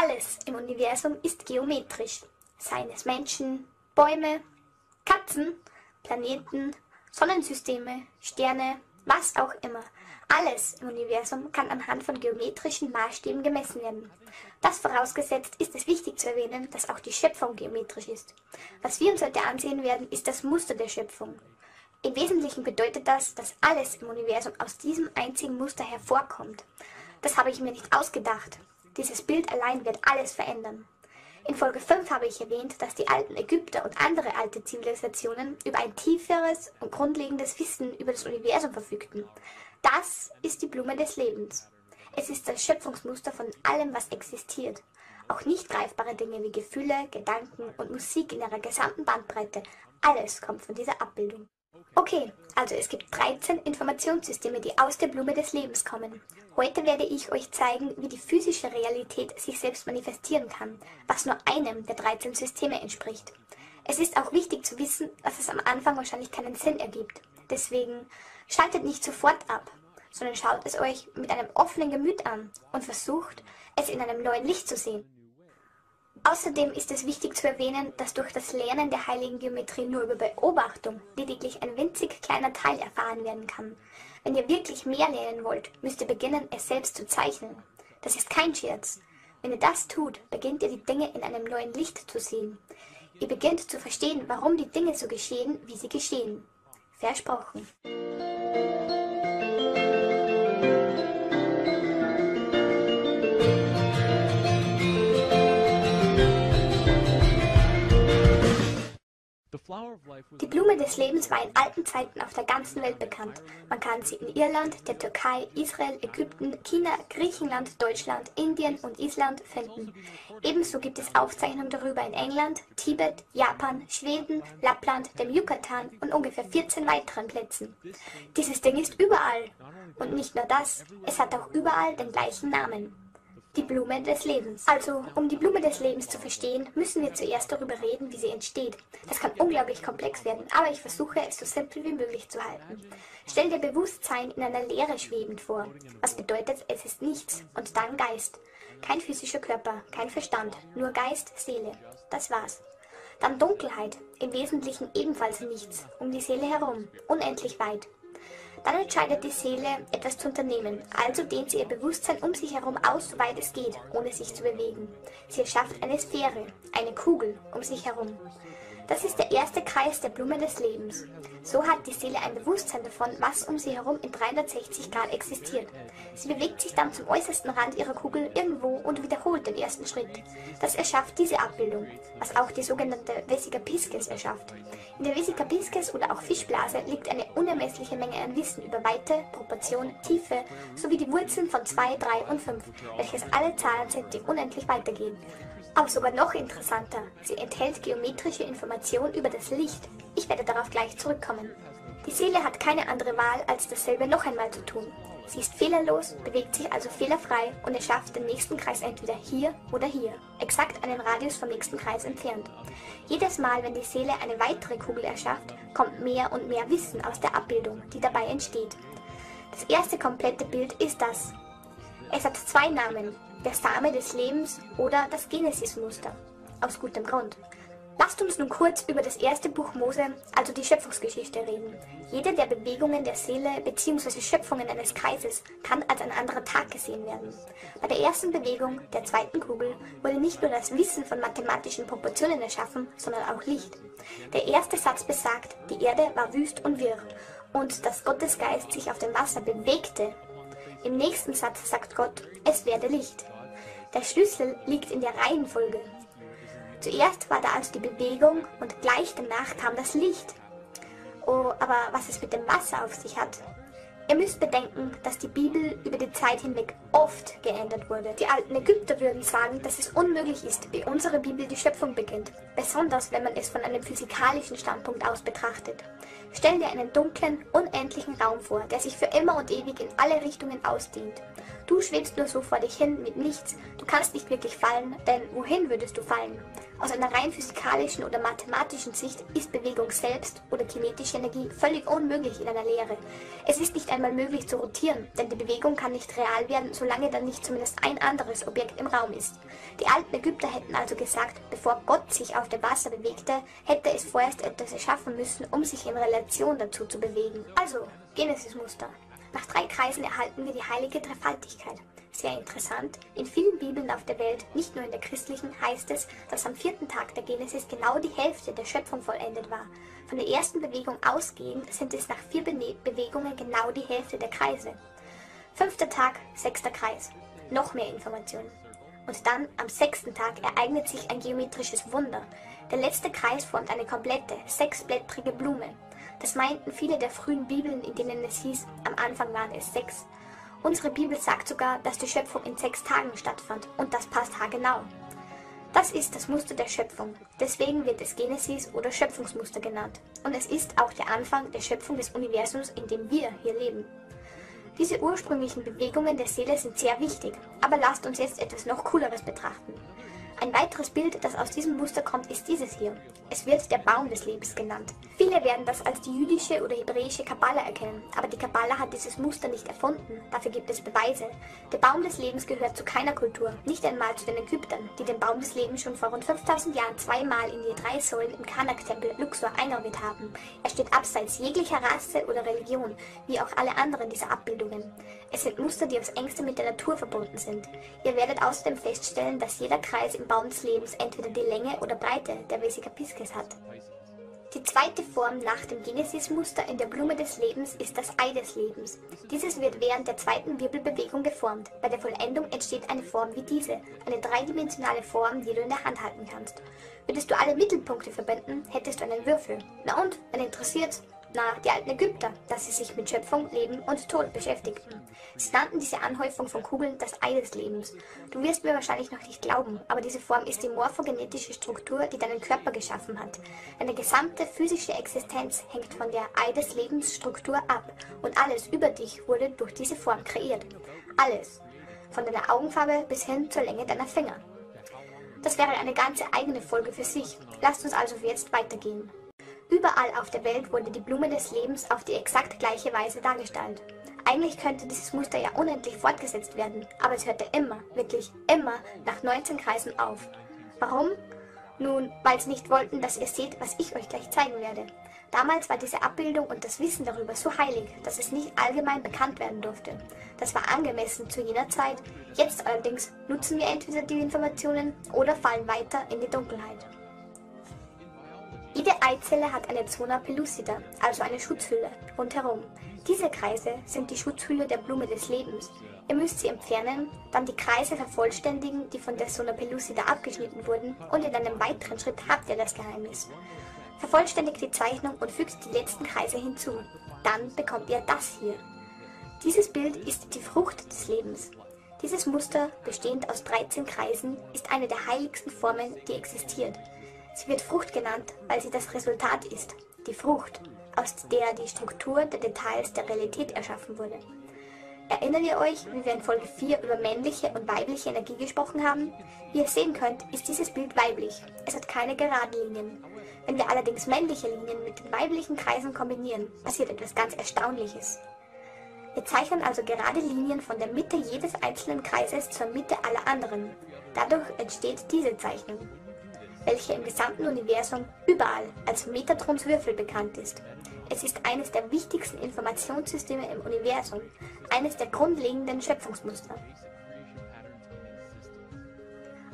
Alles im Universum ist geometrisch, seien es Menschen, Bäume, Katzen, Planeten, Sonnensysteme, Sterne, was auch immer. Alles im Universum kann anhand von geometrischen Maßstäben gemessen werden. Das vorausgesetzt ist es wichtig zu erwähnen, dass auch die Schöpfung geometrisch ist. Was wir uns heute ansehen werden, ist das Muster der Schöpfung. Im Wesentlichen bedeutet das, dass alles im Universum aus diesem einzigen Muster hervorkommt. Das habe ich mir nicht ausgedacht. Dieses Bild allein wird alles verändern. In Folge 5 habe ich erwähnt, dass die alten Ägypter und andere alte Zivilisationen über ein tieferes und grundlegendes Wissen über das Universum verfügten. Das ist die Blume des Lebens. Es ist das Schöpfungsmuster von allem, was existiert. Auch nicht greifbare Dinge wie Gefühle, Gedanken und Musik in ihrer gesamten Bandbreite. Alles kommt von dieser Abbildung. Okay, also es gibt 13 Informationssysteme, die aus der Blume des Lebens kommen. Heute werde ich euch zeigen, wie die physische Realität sich selbst manifestieren kann, was nur einem der 13 Systeme entspricht. Es ist auch wichtig zu wissen, dass es am Anfang wahrscheinlich keinen Sinn ergibt. Deswegen schaltet nicht sofort ab, sondern schaut es euch mit einem offenen Gemüt an und versucht, es in einem neuen Licht zu sehen. Außerdem ist es wichtig zu erwähnen, dass durch das Lernen der heiligen Geometrie nur über Beobachtung lediglich ein winzig kleiner Teil erfahren werden kann. Wenn ihr wirklich mehr lernen wollt, müsst ihr beginnen, es selbst zu zeichnen. Das ist kein Scherz. Wenn ihr das tut, beginnt ihr die Dinge in einem neuen Licht zu sehen. Ihr beginnt zu verstehen, warum die Dinge so geschehen, wie sie geschehen. Versprochen. Die Blume des Lebens war in alten Zeiten auf der ganzen Welt bekannt. Man kann sie in Irland, der Türkei, Israel, Ägypten, China, Griechenland, Deutschland, Indien und Island finden. Ebenso gibt es Aufzeichnungen darüber in England, Tibet, Japan, Schweden, Lappland, dem Yucatan und ungefähr 14 weiteren Plätzen. Dieses Ding ist überall. Und nicht nur das, es hat auch überall den gleichen Namen. Die Blume des Lebens. Also, um die Blume des Lebens zu verstehen, müssen wir zuerst darüber reden, wie sie entsteht. Das kann unglaublich komplex werden, aber ich versuche, es so simpel wie möglich zu halten. Stell dir Bewusstsein in einer Leere schwebend vor. Was bedeutet, es ist nichts und dann Geist. Kein physischer Körper, kein Verstand, nur Geist, Seele. Das war's. Dann Dunkelheit, im Wesentlichen ebenfalls nichts, um die Seele herum, unendlich weit. Dann entscheidet die Seele, etwas zu unternehmen, also dehnt sie ihr Bewusstsein um sich herum aus, soweit es geht, ohne sich zu bewegen. Sie erschafft eine Sphäre, eine Kugel um sich herum. Das ist der erste Kreis der Blume des Lebens. So hat die Seele ein Bewusstsein davon, was um sie herum in 360 Grad existiert. Sie bewegt sich dann zum äußersten Rand ihrer Kugel irgendwo und wiederholt den ersten Schritt. Das erschafft diese Abbildung, was auch die sogenannte Vesica Piscis erschafft. In der Vesica Piscis oder auch Fischblase liegt eine unermessliche Menge an Wissen über Weite, Proportion, Tiefe sowie die Wurzeln von 2, 3 und 5, welches alle Zahlen sind, die unendlich weitergehen. Auch sogar noch interessanter, sie enthält geometrische Informationen über das Licht. Ich werde darauf gleich zurückkommen. Die Seele hat keine andere Wahl, als dasselbe noch einmal zu tun. Sie ist fehlerlos, bewegt sich also fehlerfrei und erschafft den nächsten Kreis entweder hier oder hier, exakt einen Radius vom nächsten Kreis entfernt. Jedes Mal, wenn die Seele eine weitere Kugel erschafft, kommt mehr und mehr Wissen aus der Abbildung, die dabei entsteht. Das erste komplette Bild ist das. Es hat zwei Namen. Der Same des Lebens oder das Genesis-Muster. Aus gutem Grund. Lasst uns nun kurz über das erste Buch Mose, also die Schöpfungsgeschichte, reden. Jede der Bewegungen der Seele bzw. Schöpfungen eines Kreises kann als ein anderer Tag gesehen werden. Bei der ersten Bewegung, der zweiten Kugel, wurde nicht nur das Wissen von mathematischen Proportionen erschaffen, sondern auch Licht. Der erste Satz besagt, die Erde war wüst und wirr und dass Gottesgeist sich auf dem Wasser bewegte. Im nächsten Satz sagt Gott, es werde Licht. Der Schlüssel liegt in der Reihenfolge. Zuerst war da also die Bewegung und gleich danach kam das Licht. Oh, aber was es mit dem Wasser auf sich hat? Ihr müsst bedenken, dass die Bibel über die Zeit hinweg oft geändert wurde. Die alten Ägypter würden sagen, dass es unmöglich ist, wie unsere Bibel die Schöpfung beginnt, besonders wenn man es von einem physikalischen Standpunkt aus betrachtet. Stell dir einen dunklen, unendlichen Raum vor, der sich für immer und ewig in alle Richtungen ausdehnt. Du schwebst nur so vor dich hin mit nichts, du kannst nicht wirklich fallen, denn wohin würdest du fallen? Aus einer rein physikalischen oder mathematischen Sicht ist Bewegung selbst oder kinetische Energie völlig unmöglich in einer Lehre. Es ist nicht einmal möglich zu rotieren, denn die Bewegung kann nicht real werden, solange dann nicht zumindest ein anderes Objekt im Raum ist. Die alten Ägypter hätten also gesagt, bevor Gott sich auf dem Wasser bewegte, hätte es vorerst etwas erschaffen müssen, um sich in Relation dazu zu bewegen. Also, Genesis-Muster. Nach 3 Kreisen erhalten wir die heilige Dreifaltigkeit. Sehr interessant, in vielen Bibeln auf der Welt, nicht nur in der christlichen, heißt es, dass am 4. Tag der Genesis genau die Hälfte der Schöpfung vollendet war. Von der ersten Bewegung ausgehend sind es nach 4 Bewegungen genau die Hälfte der Kreise. 5. Tag, 6. Kreis. Noch mehr Informationen. Und dann, am 6. Tag, ereignet sich ein geometrisches Wunder. Der letzte Kreis formt eine komplette, 6-blättrige Blume. Das meinten viele der frühen Bibeln, in denen es hieß, am Anfang waren es 6. Unsere Bibel sagt sogar, dass die Schöpfung in 6 Tagen stattfand, und das passt haargenau. Das ist das Muster der Schöpfung, deswegen wird es Genesis oder Schöpfungsmuster genannt. Und es ist auch der Anfang der Schöpfung des Universums, in dem wir hier leben. Diese ursprünglichen Bewegungen der Seele sind sehr wichtig, aber lasst uns jetzt etwas noch Cooleres betrachten. Ein weiteres Bild, das aus diesem Muster kommt, ist dieses hier. Es wird der Baum des Lebens genannt. Viele werden das als die jüdische oder hebräische Kabbala erkennen, aber die Kabbala hat dieses Muster nicht erfunden, dafür gibt es Beweise. Der Baum des Lebens gehört zu keiner Kultur, nicht einmal zu den Ägyptern, die den Baum des Lebens schon vor rund 5000 Jahren zweimal in je 3 Säulen im Karnak-Tempel Luxor eingraviert haben. Er steht abseits jeglicher Rasse oder Religion, wie auch alle anderen dieser Abbildungen. Es sind Muster, die aufs Engste mit der Natur verbunden sind. Ihr werdet außerdem feststellen, dass jeder Kreis im Baum des Lebens entweder die Länge oder Breite der Vesica Piscis hat. Die zweite Form nach dem Genesis-Muster in der Blume des Lebens ist das Ei des Lebens. Dieses wird während der zweiten Wirbelbewegung geformt. Bei der Vollendung entsteht eine Form wie diese, eine dreidimensionale Form, die du in der Hand halten kannst. Würdest du alle Mittelpunkte verbinden, hättest du einen Würfel. Na und, wen interessiert's? Na, die alten Ägypter, dass sie sich mit Schöpfung, Leben und Tod beschäftigten. Sie nannten diese Anhäufung von Kugeln das Ei des Lebens. Du wirst mir wahrscheinlich noch nicht glauben, aber diese Form ist die morphogenetische Struktur, die deinen Körper geschaffen hat. Deine gesamte physische Existenz hängt von der Ei des Lebens Struktur ab und alles über dich wurde durch diese Form kreiert. Alles. Von deiner Augenfarbe bis hin zur Länge deiner Finger. Das wäre eine ganze eigene Folge für sich. Lasst uns also jetzt weitergehen. Überall auf der Welt wurde die Blume des Lebens auf die exakt gleiche Weise dargestellt. Eigentlich könnte dieses Muster ja unendlich fortgesetzt werden, aber es hörte immer, wirklich immer, nach 19 Kreisen auf. Warum? Nun, weil sie nicht wollten, dass ihr seht, was ich euch gleich zeigen werde. Damals war diese Abbildung und das Wissen darüber so heilig, dass es nicht allgemein bekannt werden durfte. Das war angemessen zu jener Zeit, jetzt allerdings nutzen wir entweder die Informationen oder fallen weiter in die Dunkelheit. Jede Eizelle hat eine Zona Pellucida, also eine Schutzhülle, rundherum. Diese Kreise sind die Schutzhülle der Blume des Lebens. Ihr müsst sie entfernen, dann die Kreise vervollständigen, die von der Zona Pellucida abgeschnitten wurden, und in einem weiteren Schritt habt ihr das Geheimnis. Vervollständigt die Zeichnung und fügt die letzten Kreise hinzu. Dann bekommt ihr das hier. Dieses Bild ist die Frucht des Lebens. Dieses Muster, bestehend aus 13 Kreisen, ist eine der heiligsten Formen, die existiert. Sie wird Frucht genannt, weil sie das Resultat ist, die Frucht, aus der die Struktur der Details der Realität erschaffen wurde. Erinnert ihr euch, wie wir in Folge 4 über männliche und weibliche Energie gesprochen haben? Wie ihr sehen könnt, ist dieses Bild weiblich, es hat keine geraden Linien. Wenn wir allerdings männliche Linien mit den weiblichen Kreisen kombinieren, passiert etwas ganz Erstaunliches. Wir zeichnen also gerade Linien von der Mitte jedes einzelnen Kreises zur Mitte aller anderen. Dadurch entsteht diese Zeichnung, welche im gesamten Universum überall als Metatronswürfel bekannt ist. Es ist eines der wichtigsten Informationssysteme im Universum, eines der grundlegenden Schöpfungsmuster.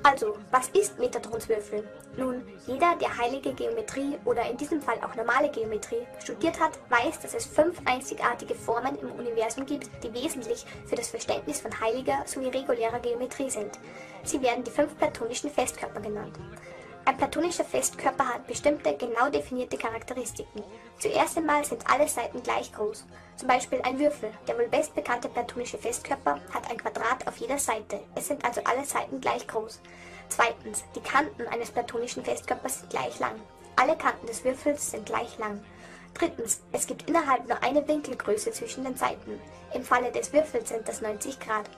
Also, was ist Metatronswürfel? Nun, jeder, der heilige Geometrie oder in diesem Fall auch normale Geometrie studiert hat, weiß, dass es 5 einzigartige Formen im Universum gibt, die wesentlich für das Verständnis von heiliger sowie regulärer Geometrie sind. Sie werden die 5 platonischen Festkörper genannt. Ein platonischer Festkörper hat bestimmte, genau definierte Charakteristiken. Zuerst einmal sind alle Seiten gleich groß. Zum Beispiel ein Würfel, der wohl bestbekannte platonische Festkörper, hat ein Quadrat auf jeder Seite. Es sind also alle Seiten gleich groß. Zweitens, die Kanten eines platonischen Festkörpers sind gleich lang. Alle Kanten des Würfels sind gleich lang. Drittens, es gibt innerhalb nur eine Winkelgröße zwischen den Seiten. Im Falle des Würfels sind das 90 Grad.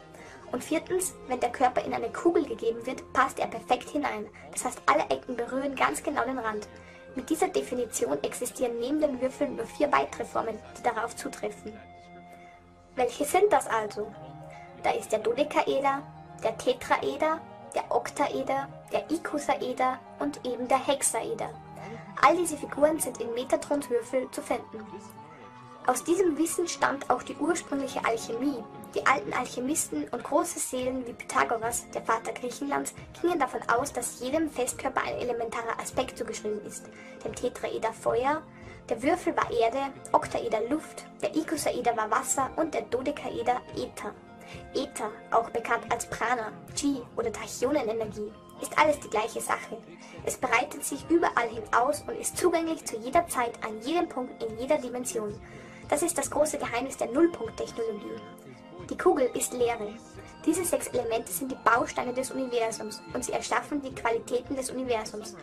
Und viertens, wenn der Körper in eine Kugel gegeben wird, passt er perfekt hinein. Das heißt, alle Ecken berühren ganz genau den Rand. Mit dieser Definition existieren neben den Würfeln nur 4 weitere Formen, die darauf zutreffen. Welche sind das also? Da ist der Dodekaeder, der Tetraeder, der Oktaeder, der Ikosaeder und eben der Hexaeder. All diese Figuren sind in Metatronswürfel zu finden. Aus diesem Wissen stammt auch die ursprüngliche Alchemie. Die alten Alchemisten und große Seelen wie Pythagoras, der Vater Griechenlands, gingen davon aus, dass jedem Festkörper ein elementarer Aspekt zugeschrieben ist. Dem Tetraeder Feuer, der Würfel war Erde, Oktaeder Luft, der Ikosaeder war Wasser und der Dodekaeder Äther. Äther, auch bekannt als Prana, Chi oder Tachyonenenergie, ist alles die gleiche Sache. Es breitet sich überall hin aus und ist zugänglich zu jeder Zeit, an jedem Punkt, in jeder Dimension. Das ist das große Geheimnis der Nullpunkt-Technologie. Die Kugel ist Leere. Diese 6 Elemente sind die Bausteine des Universums und sie erschaffen die Qualitäten des Universums.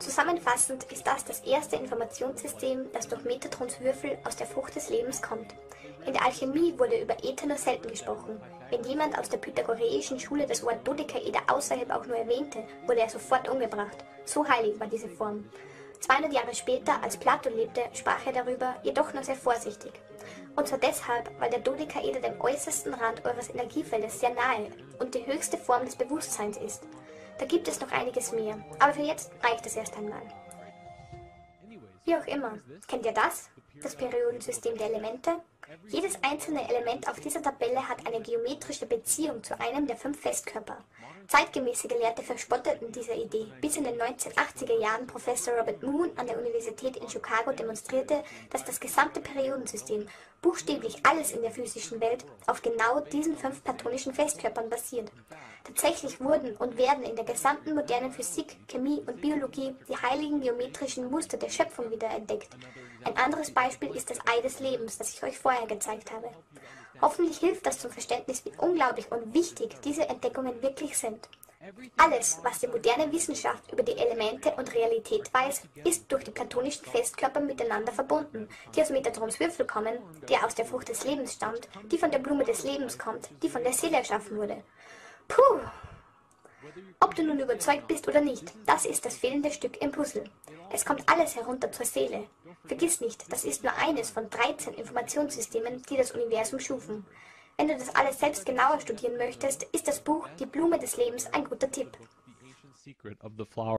Zusammenfassend ist das das erste Informationssystem, das durch Metatronswürfel aus der Frucht des Lebens kommt. In der Alchemie wurde über Äther nur selten gesprochen. Wenn jemand aus der pythagoreischen Schule das Wort Dodekaeder außerhalb auch nur erwähnte, wurde er sofort umgebracht. So heilig war diese Form. 200 Jahre später, als Plato lebte, sprach er darüber, jedoch nur sehr vorsichtig. Und zwar deshalb, weil der Dodekaeder dem äußersten Rand eures Energiefeldes sehr nahe und die höchste Form des Bewusstseins ist. Da gibt es noch einiges mehr, aber für jetzt reicht es erst einmal. Wie auch immer, kennt ihr das? Das Periodensystem der Elemente? Jedes einzelne Element auf dieser Tabelle hat eine geometrische Beziehung zu einem der 5 Festkörper. Zeitgemäße Gelehrte verspotteten diese Idee, bis in den 1980er Jahren Professor Robert Moon an der Universität in Chicago demonstrierte, dass das gesamte Periodensystem, buchstäblich alles in der physischen Welt, auf genau diesen 5 platonischen Festkörpern basiert. Tatsächlich wurden und werden in der gesamten modernen Physik, Chemie und Biologie die heiligen geometrischen Muster der Schöpfung wiederentdeckt. Ein anderes Beispiel ist das Ei des Lebens, das ich euch vorher gezeigt habe. Hoffentlich hilft das zum Verständnis, wie unglaublich und wichtig diese Entdeckungen wirklich sind. Alles, was die moderne Wissenschaft über die Elemente und Realität weiß, ist durch die platonischen Festkörper miteinander verbunden, die aus Metatronswürfel kommen, der aus der Frucht des Lebens stammt, die von der Blume des Lebens kommt, die von der Seele erschaffen wurde. Puh! Ob du nun überzeugt bist oder nicht, das ist das fehlende Stück im Puzzle. Es kommt alles herunter zur Seele. Vergiss nicht, das ist nur eines von 13 Informationssystemen, die das Universum schufen. Wenn du das alles selbst genauer studieren möchtest, ist das Buch Die Blume des Lebens ein guter Tipp.